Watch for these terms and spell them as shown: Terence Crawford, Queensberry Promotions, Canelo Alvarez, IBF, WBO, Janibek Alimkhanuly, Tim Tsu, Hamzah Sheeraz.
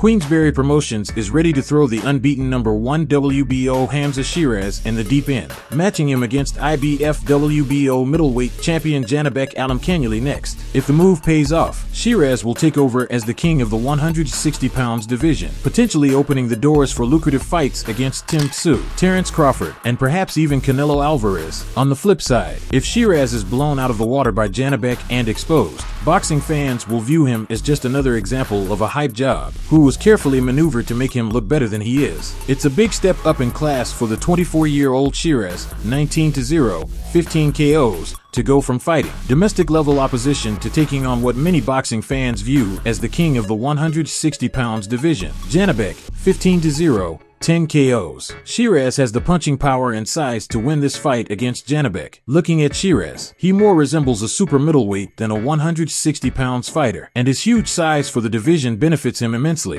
Queensberry Promotions is ready to throw the unbeaten #1 WBO Hamzah Sheeraz in the deep end, matching him against IBF WBO middleweight champion Janibek Alimkhanuly next. If the move pays off, Sheeraz will take over as the king of the 160-pound division, potentially opening the doors for lucrative fights against Tim Tsu, Terence Crawford, and perhaps even Canelo Alvarez. On the flip side, if Sheeraz is blown out of the water by Janibek and exposed, boxing fans will view him as just another example of a hype job, who was carefully maneuvered to make him look better than he is. It's a big step up in class for the 24-year-old Sheeraz, 19-0, 15 KOs, to go from fighting domestic-level opposition to taking on what many boxing fans view as the king of the 160-pound division, Janibek, 15-0, 10 KOs. Sheeraz has the punching power and size to win this fight against Janibek. Looking at Sheeraz, he more resembles a super middleweight than a 160-pound fighter, and his huge size for the division benefits him immensely.